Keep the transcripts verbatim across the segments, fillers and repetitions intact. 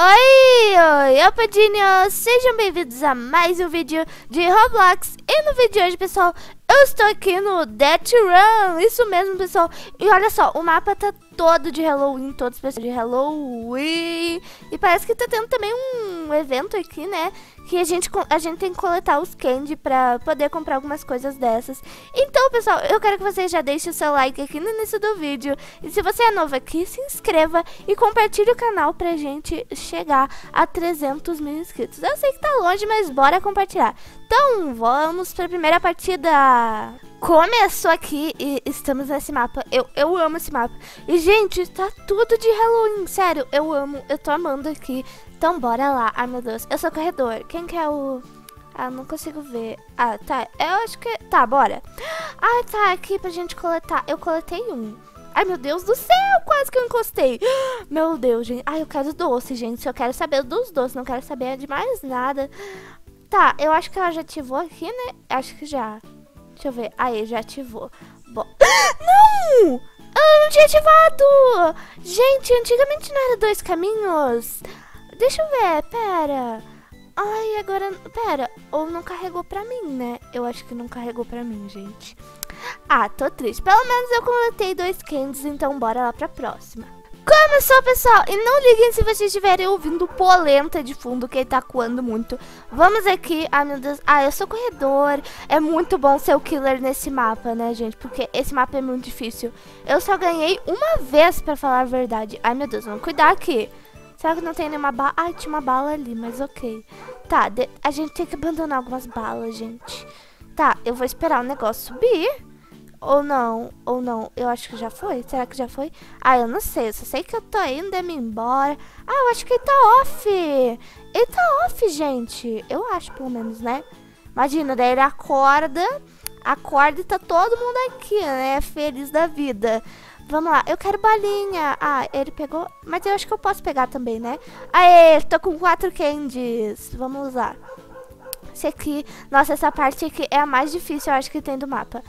Oi, oi, opadinhos, sejam bem-vindos a mais um vídeo de Roblox. E no vídeo de hoje, pessoal, eu estou aqui no Death Run, isso mesmo, pessoal. E olha só, o mapa tá todo de Halloween, todos pessoal de Halloween. E parece que tá tendo também um evento aqui, né, que a gente, a gente tem que coletar os candy pra poder comprar algumas coisas dessas. Então, pessoal, eu quero que vocês já deixem o seu like aqui no início do vídeo. E se você é novo aqui, se inscreva e compartilhe o canal pra gente chegar a trezentos mil inscritos. Eu sei que tá longe, mas bora compartilhar. Então, vamos pra primeira partida. Começou aqui e estamos nesse mapa. Eu, eu amo esse mapa. E, gente, tá tudo de Halloween. Sério, eu amo. Eu tô amando aqui. Então, bora lá. Ai, meu Deus. Eu sou corredor. Quem que é o... Ah, não consigo ver. Ah, tá. Eu acho que... Tá, bora. Ah, tá. Aqui pra gente coletar. Eu coletei um. Ai, meu Deus do céu. Quase que eu encostei. Meu Deus, gente. Ai, eu quero doce, gente. Eu quero saber dos doces. Não quero saber de mais nada. Tá, eu acho que ela já ativou aqui, né? Acho que já... Deixa eu ver. Aí, já ativou. Bom. Não! Eu não tinha ativado! Gente, antigamente não era dois caminhos. Deixa eu ver, pera. Ai, agora... Pera. Ou não carregou pra mim, né? Eu acho que não carregou pra mim, gente. Ah, tô triste. Pelo menos eu coletei dois candies, então bora lá pra próxima. Começou, pessoal, e não liguem se vocês estiverem ouvindo polenta de fundo, que ele tá coando muito. Vamos aqui, ai meu Deus, ah, eu sou corredor. É muito bom ser o killer nesse mapa, né, gente, porque esse mapa é muito difícil. Eu só ganhei uma vez, pra falar a verdade. Ai meu Deus, vamos cuidar aqui. Será que não tem nenhuma bala? Ai, tinha uma bala ali, mas ok. Tá, de... a gente tem que abandonar algumas balas, gente. Tá, eu vou esperar o negócio subir. Ou não, ou não, eu acho que já foi. Será que já foi? Ah, eu não sei. Eu só sei que eu tô indo, é me embora. Ah, eu acho que ele tá off. Ele tá off, gente. Eu acho, pelo menos, né? Imagina, daí ele acorda. Acorda e tá todo mundo aqui, né? Feliz da vida. Vamos lá, eu quero balinha. Ah, ele pegou, mas eu acho que eu posso pegar também, né? Aê, tô com quatro candies. Vamos lá. Esse aqui, nossa, essa parte aqui é a mais difícil, eu acho, que tem do mapa.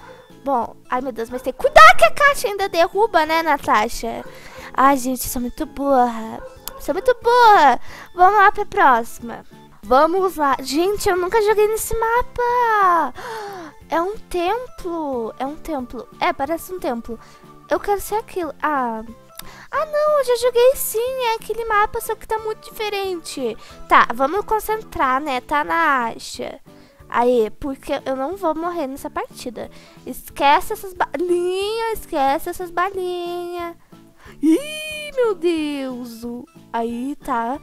Bom, ai meu Deus, mas tem que cuidar que a caixa ainda derruba, né, Natasha? Ai, gente, sou muito burra. Sou muito burra. Vamos lá pra próxima. Vamos lá. Gente, eu nunca joguei nesse mapa. É um templo. É um templo. É, parece um templo. Eu quero ser aquilo. Ah... Ah não, eu já joguei sim, é aquele mapa, só que tá muito diferente. Tá, vamos concentrar, né, Tanaja? Aí, porque eu não vou morrer nessa partida. Esquece essas balinhas, esquece essas balinhas. Ih, meu Deus. Aí, tá.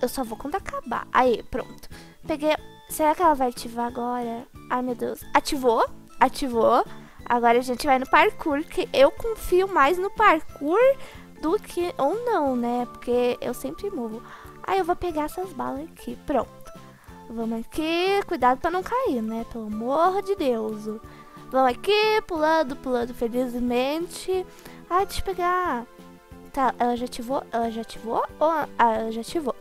Eu só vou quando acabar. Aí, pronto. Peguei. Será que ela vai ativar agora? Ai, meu Deus. Ativou, ativou. Agora a gente vai no parkour, que eu confio mais no parkour do que... Ou não, né? Porque eu sempre morro. Aí, eu vou pegar essas balas aqui. Pronto. Vamos aqui, cuidado pra não cair, né? Pelo amor de Deus. Vamos aqui, pulando, pulando, felizmente. Ai, deixa eu pegar. Tá, ela já ativou, ela já ativou, ou... Ah, ela já ativou.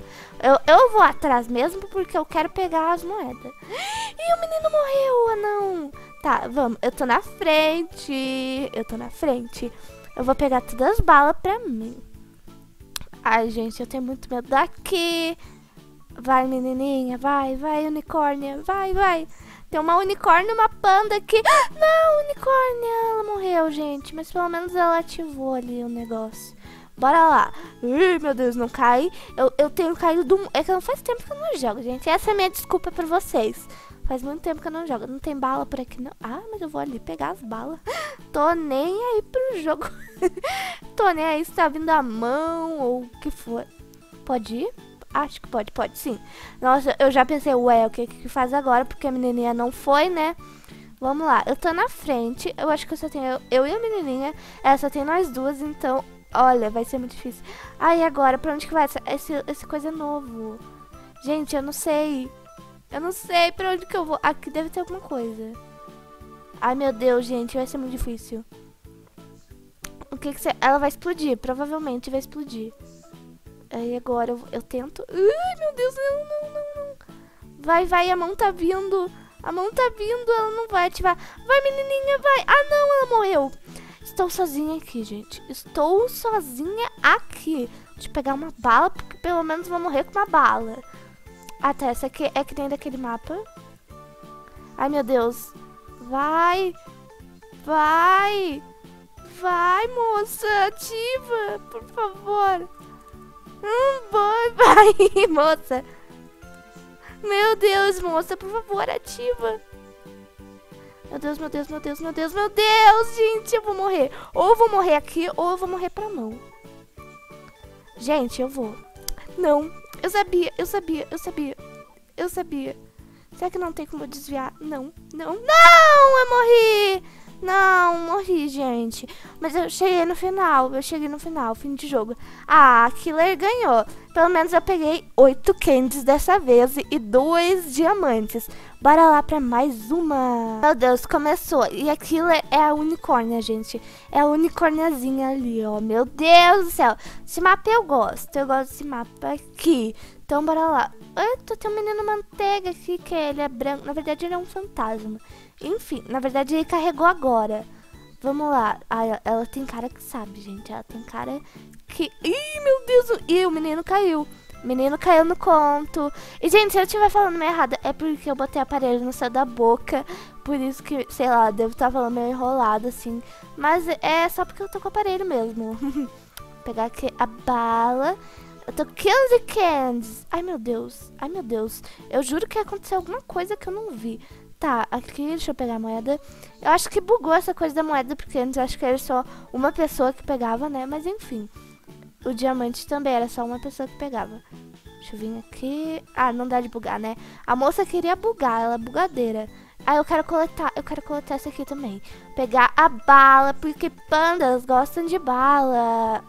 Eu, eu vou atrás mesmo, porque eu quero pegar as moedas. Ih, o menino morreu, ah não. Tá, vamos, eu tô na frente, eu tô na frente. Eu vou pegar todas as balas pra mim. Ai, gente, eu tenho muito medo daqui. Vai, menininha, vai, vai, unicórnia, vai, vai. Tem uma unicórnia e uma panda aqui. Não, unicórnia, ela morreu, gente. Mas pelo menos ela ativou ali o negócio. Bora lá. Ih, meu Deus, não cai. Eu, eu tenho caído do... É que não faz tempo que eu não jogo, gente. Essa é a minha desculpa pra vocês. Faz muito tempo que eu não jogo. Não tem bala por aqui, não. Ah, mas eu vou ali pegar as balas. Tô nem aí pro jogo. Tô nem aí se tá vindo a mão ou o que for. Pode ir? Acho que pode, pode sim. Nossa, eu já pensei, ué, o que que faz agora? Porque a menininha não foi, né? Vamos lá, eu tô na frente. Eu acho que eu só tenho eu, eu e a menininha. Ela só tem nós duas, então... Olha, vai ser muito difícil. Ah, e agora? Pra onde que vai? Esse, esse coisa novo. Gente, eu não sei. Eu não sei pra onde que eu vou. Aqui deve ter alguma coisa. Ai, meu Deus, gente, vai ser muito difícil. O que que você... Ela vai explodir, provavelmente vai explodir. Aí agora eu, eu tento... Ai, meu Deus, não, não, não, não. Vai, vai, a mão tá vindo. A mão tá vindo, ela não vai ativar. Vai, menininha, vai. Ah, não, ela morreu. Estou sozinha aqui, gente. Estou sozinha aqui. de pegar uma bala, porque pelo menos vou morrer com uma bala. Ah, tá, essa aqui é que nem daquele mapa. Ai, meu Deus. Vai. Vai. Vai, moça. Ativa, por favor. Hum, vai, vai, moça. Meu Deus, moça, por favor, ativa. Meu Deus, meu Deus, meu Deus, meu Deus, meu Deus, gente, eu vou morrer. Ou eu vou morrer aqui, ou eu vou morrer pra mão. Gente, eu vou. Não, eu sabia, eu sabia, eu sabia, eu sabia. Será que não tem como eu desviar? Não, não, não, eu morri. Não, morri, gente. Mas eu cheguei no final, eu cheguei no final, fim de jogo. Ah, a Killer ganhou. Pelo menos eu peguei oito candies dessa vez e dois diamantes. Bora lá pra mais uma. Meu Deus, começou. E a Killer é a unicórnia, gente. É a unicórniazinha ali, ó. Meu Deus do céu. Esse mapa eu gosto. Eu gosto desse mapa aqui. Então bora lá. Eita, tem um menino manteiga aqui que ele é branco. Na verdade ele é um fantasma. Enfim, na verdade ele carregou agora. Vamos lá. Ah, ela, ela tem cara que sabe, gente. Ela tem cara que... Ih, meu Deus. Ih, o menino caiu. O menino caiu no conto. E, gente, se eu estiver falando meio errada, é porque eu botei o aparelho no céu da boca. Por isso que, sei lá, devo estar falando meio enrolado, assim. Mas é só porque eu tô com o aparelho mesmo. Vou pegar aqui a bala. Eu tô quinze candies. Ai, meu Deus. Ai, meu Deus. Eu juro que aconteceu alguma coisa que eu não vi. Tá, aqui, deixa eu pegar a moeda. Eu acho que bugou essa coisa da moeda, porque antes eu acho que era só uma pessoa que pegava, né? Mas enfim, o diamante também era só uma pessoa que pegava. Deixa eu vir aqui. Ah, não dá de bugar, né? A moça queria bugar, ela é bugadeira. Ah, eu quero coletar, eu quero coletar essa aqui também. Pegar a bala, porque pandas gostam de bala.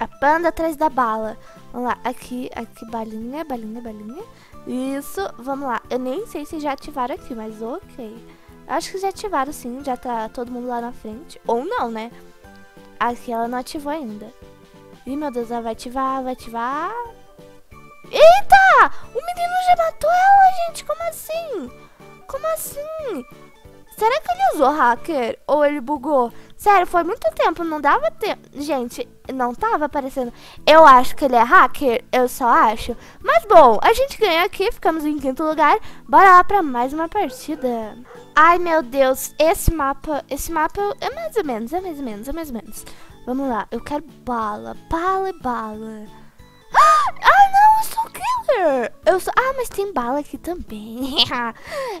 A panda atrás da bala. Vamos lá, aqui, aqui, balinha, balinha, balinha. Isso, vamos lá. Eu nem sei se já ativaram aqui, mas ok. Acho que já ativaram sim, já tá todo mundo lá na frente. Ou não, né? Aqui ela não ativou ainda. Ih, meu Deus, ela vai ativar, vai ativar. Eita! O menino já matou ela, gente! Como assim? Como assim? Será que ele usou hacker? Ou ele bugou? Sério, foi muito tempo, não dava tempo. Gente, não tava aparecendo. Eu acho que ele é hacker, eu só acho. Mas bom, a gente ganhou aqui, ficamos em quinto lugar. Bora lá pra mais uma partida. Ai, meu Deus, esse mapa, esse mapa é mais ou menos, é mais ou menos, é mais ou menos. Vamos lá, eu quero bala, bala e bala. Ah, não, eu sou o Killer. Eu sou... Ah, mas tem bala aqui também.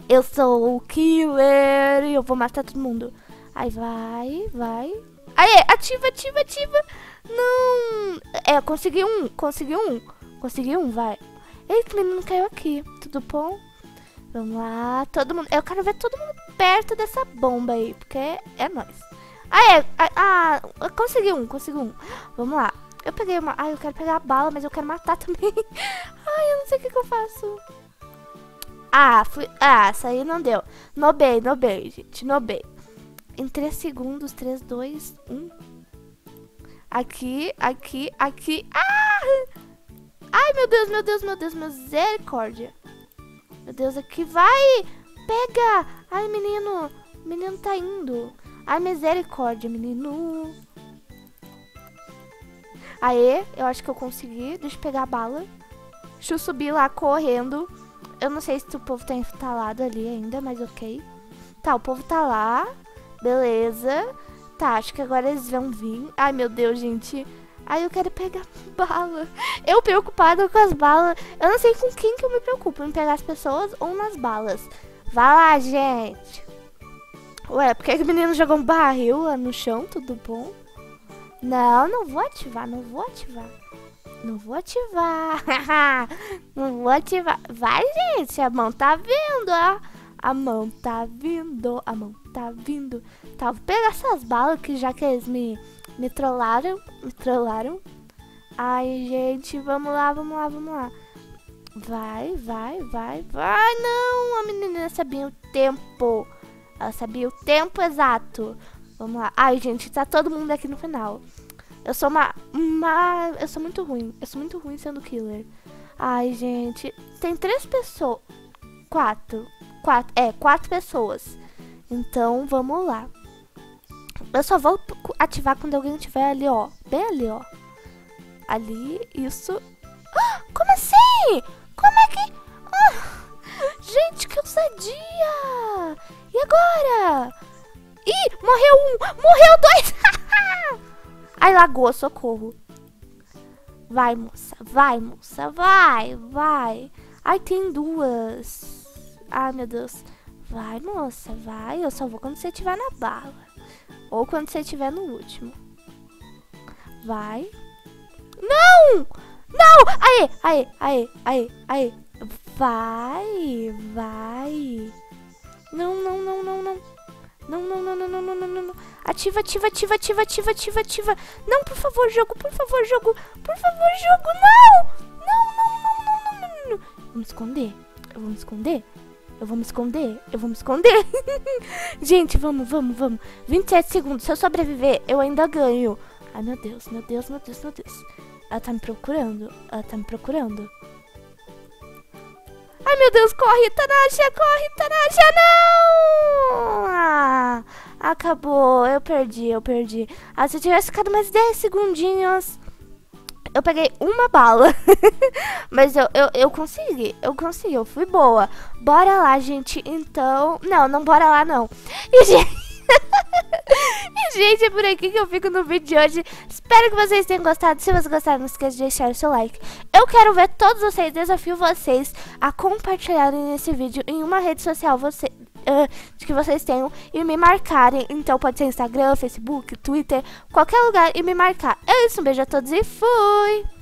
Eu sou o Killer e eu vou matar todo mundo. Aí vai, vai. Aí, ativa, ativa, ativa. Não. É, consegui um, consegui um. Consegui um, vai. Eita, o menino caiu aqui. Tudo bom? Vamos lá, todo mundo. Eu quero ver todo mundo perto dessa bomba aí, porque é nóis. Aí, é, ah, consegui um, consegui um. Vamos lá. Eu peguei uma... Ai, eu quero pegar a bala, mas eu quero matar também. Ai, eu não sei o que, que eu faço. Ah, fui... Ah, essa aí não deu. No bem, no bem, gente. No bem. Em três segundos, três, dois, um. Aqui, aqui, aqui. Ah! Ai, meu Deus, meu Deus, meu Deus, misericórdia. Meu Deus, aqui vai! Pega! Ai, menino. O menino tá indo. Ai, misericórdia, menino. Aê, eu acho que eu consegui. Deixa eu pegar a bala. Deixa eu subir lá correndo. Eu não sei se o povo tá entalado ali ainda, mas ok. Tá, o povo tá lá. Beleza. Tá, acho que agora eles vão vir. Ai, meu Deus, gente. Ai, eu quero pegar bala. Eu preocupada com as balas. Eu não sei com quem que eu me preocupo. Em pegar as pessoas ou nas balas. Vai lá, gente. Ué, por que o menino jogou um barril lá no chão? Tudo bom? Não, não vou ativar, não vou ativar. Não vou ativar. Não vou ativar. Vai, gente, a mão tá vindo, ó. A mão tá vindo, a mão tá vindo. Tá, vou pegar essas balas que já que eles me, me trollaram. Me trollaram. Ai, gente, vamos lá, vamos lá, vamos lá. Vai, vai, vai, vai. Não, a menina sabia o tempo. Ela sabia o tempo exato. Vamos lá. Ai, gente, tá todo mundo aqui no final. Eu sou uma, uma... Eu sou muito ruim. Eu sou muito ruim sendo Killer. Ai, gente. Tem três pessoas. Quatro. Quatro. É, quatro pessoas. Então, vamos lá. Eu só vou ativar quando alguém estiver ali, ó. Bem ali, ó. ali, isso... Ah, como assim? Como é que... Ah, gente, que ousadia! E agora? Ih, morreu um! Morreu dois! Ai, lagou, socorro. Vai, moça, vai, moça, vai, vai. Ai, tem duas. Ai, meu Deus. Vai, moça, vai. Eu só vou quando você estiver na bala. Ou quando você estiver no último. Vai. Não! Não! Aê, aê, aê, aê, aê. Vai, vai. Não, não, não, não, não. Não, não, não, não, não, não, não, não. Ativa, ativa, ativa, ativa, ativa, ativa, ativa. Não, por favor, jogo, por favor, jogo. Por favor, jogo, não! Não, não, não, não, não, não, não. Vou me esconder. Eu vou me esconder. Eu vou me esconder. Eu vou me esconder. Gente, vamos, vamos, vamos. vinte e sete segundos. Se eu sobreviver, eu ainda ganho. Ai, meu Deus, meu Deus, meu Deus, meu Deus. Ela tá me procurando. Ela tá me procurando. Ai, meu Deus, corre, Tanaja, corre, Tanaja, não! Ah, acabou, eu perdi, eu perdi. Ah, se eu tivesse ficado mais dez segundinhos, eu peguei uma bala. Mas eu, eu, eu consegui, eu consegui, eu fui boa. Bora lá, gente, então... Não, não bora lá, não. E, gente... E, gente, é por aqui que eu fico no vídeo de hoje. Espero que vocês tenham gostado. Se vocês gostaram, não esqueça de deixar o seu like. Eu quero ver todos vocês, desafio vocês a compartilharem esse vídeo em uma rede social você, uh, que vocês tenham e me marcarem. Então pode ser Instagram, Facebook, Twitter, qualquer lugar, e me marcar. É isso, um beijo a todos e fui!